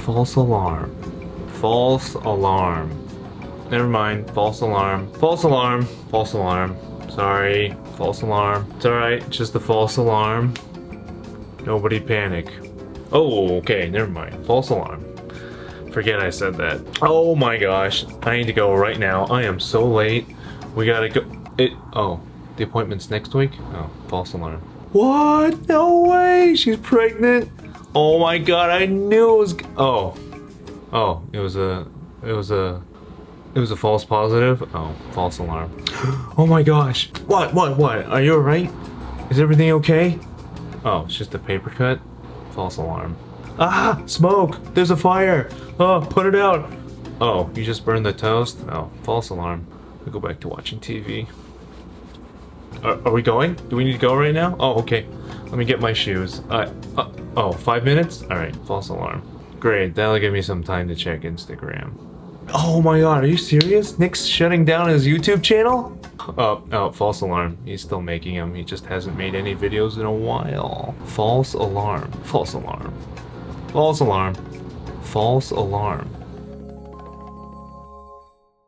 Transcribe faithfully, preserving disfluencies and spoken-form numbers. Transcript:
False alarm. False alarm. Never mind. False alarm. False alarm. False alarm. Sorry. False alarm. It's alright. Just a false alarm. Nobody panic. Oh, okay. Never mind. False alarm. Forget I said that. Oh my gosh. I need to go right now. I am so late. We gotta go. It. Oh. The appointment's next week? Oh. False alarm. What? No way! She's pregnant! Oh my god, I knew it was... Oh. Oh. It was a... It was a... It was a false positive? Oh. False alarm. Oh my gosh. What? What? What? Are you alright? Is everything okay? Oh. It's just a paper cut? False alarm. Ah! Smoke! There's a fire! Oh, put it out! Oh, you just burned the toast? Oh, false alarm. I'll go back to watching T V. Are, are we going? Do we need to go right now? Oh, okay. Let me get my shoes. Uh, uh, oh, five minutes? Alright, false alarm. Great, that'll give me some time to check Instagram. Oh my god, are you serious? Nick's shutting down his YouTube channel? Oh, oh, false alarm. He's still making them. He just hasn't made any videos in a while. False alarm. False alarm. False alarm. False alarm.